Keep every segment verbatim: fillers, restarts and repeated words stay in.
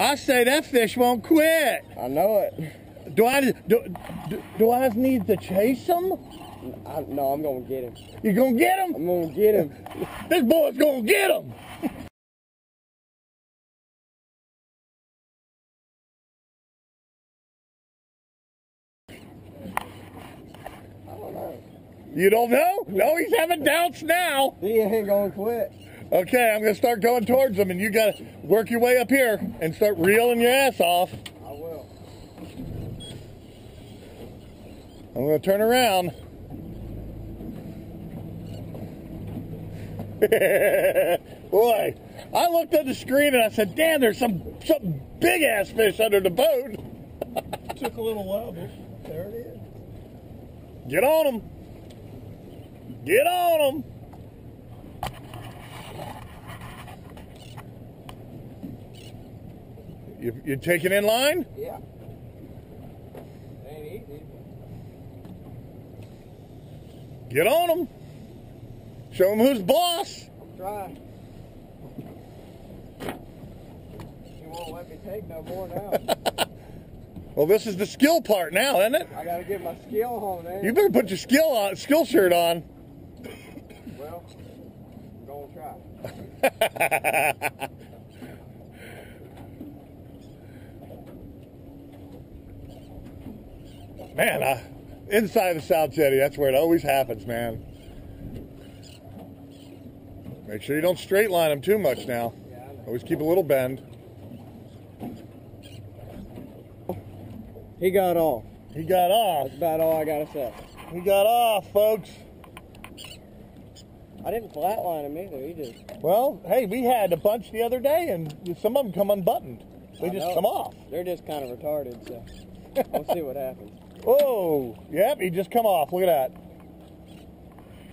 I say that fish won't quit. I know it. Do I do, do, do I need to chase him? I, no, I'm going to get him. You're going to get him? I'm going to get him. This boy's going to get him. I don't know. You don't know? No, he's having doubts now. He ain't going to quit. Okay, I'm going to start going towards him, and you got to work your way up here and start reeling your ass off. I will. I'm going to turn around. Boy, I looked at the screen and I said, damn, there's some, some big ass fish under the boat. Took a little while, but there it is. Get on him. Get on him. You, you take it in line? Yeah. It ain't easy. Get on them. Show them who's boss. I'm trying. She won't let me take no more now. Well, this is the skill part now, isn't it? I gotta get my skill on there. You better put your skill on, skill shirt on. Well, I'm gonna try. Man, uh, inside the South Jetty, that's where it always happens, man. Make sure you don't straight line them too much now. Yeah, always keep a little bend. He got off. He got off. That's about all I gotta say. He got off, folks. I didn't flatline him either, he did. Well, hey, we had a bunch the other day, and some of them come unbuttoned. They I just know. come off. They're just kind of retarded, so we'll see what happens. Oh, yep, he just come off. Look at that.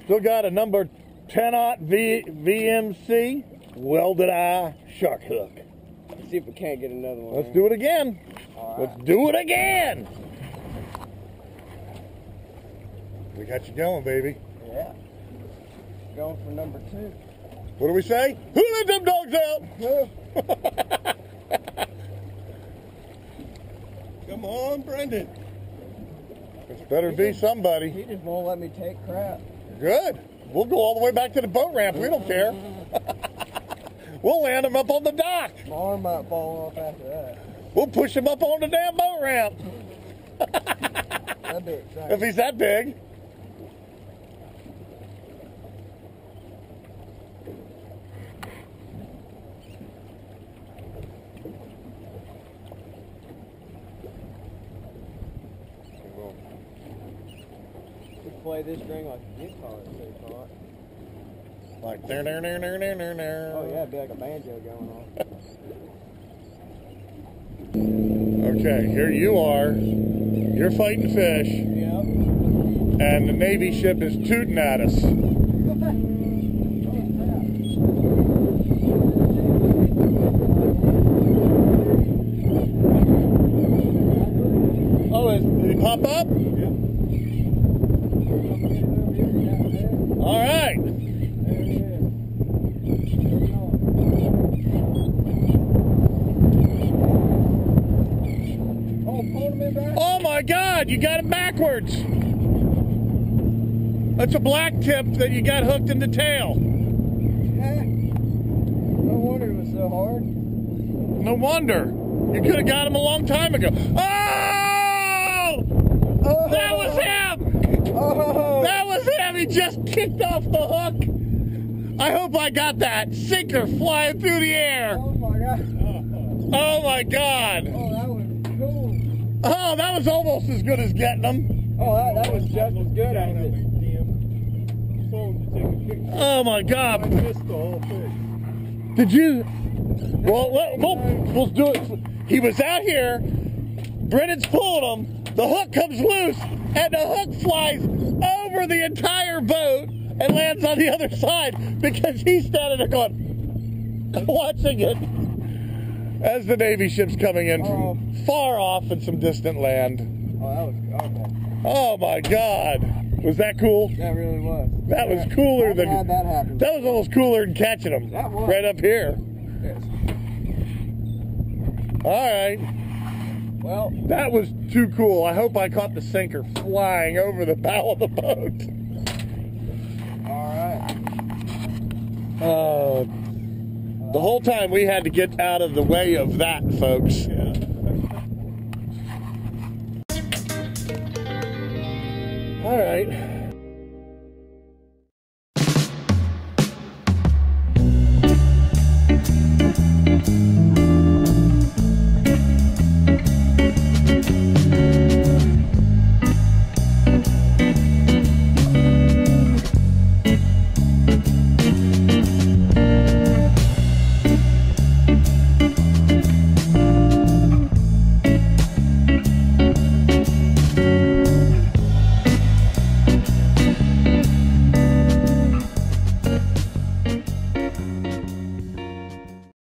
Still got a number ten aught V M C welded eye shark hook. Let's see if we can't get another one. Let's here. do it again. All right. Let's do it again. We got you going, baby. Yeah. Going for number two. What do we say? Who let them dogs out? Come on, Brendan. It's better he be just, somebody. He just won't let me take crap. Good. We'll go all the way back to the boat ramp. We don't care. We'll land him up on the dock. My arm might fall off after that. We'll push him up on the damn boat ramp. That'd be exciting. If he's that big. Play this string like a guitar, so far. Like there, there, there, there, there, there, there. Oh yeah, it'd be like a banjo going on. Okay, here you are. You're fighting fish. Yep. And the Navy ship is tooting at us. Oh, is, did he pop up? All right. Oh my God, you got it backwards. That's a black tip that you got hooked in the tail. Yeah. No wonder it was so hard. No wonder. You could have got him a long time ago. Oh! Oh! That was him! Oh! That was him! He just kicked off the hook. I hope I got that sinker flying through the air. Oh my God. Oh my God. Oh, that was cool. Oh, that was almost as good as getting them. Oh, that, that was just as good, I think. Oh my God. I missed the whole thing. Did you? Well, let, well, we'll do it. He was out here. Brennan's pulled him. The hook comes loose, and the hook flies over the entire boat and lands on the other side because he's standing there going, watching it as the Navy ship's coming in from oh. far off in some distant land. Oh, that was awful. Oh my God. Was that cool? That really was. That yeah. was cooler I'm than glad that happened. That was almost cooler than catching them that was. right up here. Yes. Alright. Well, that was too cool. I hope I caught the sinker flying over the bow of the boat. Alright. Uh, the whole time we had to get out of the way of that, folks. Yeah. Alright.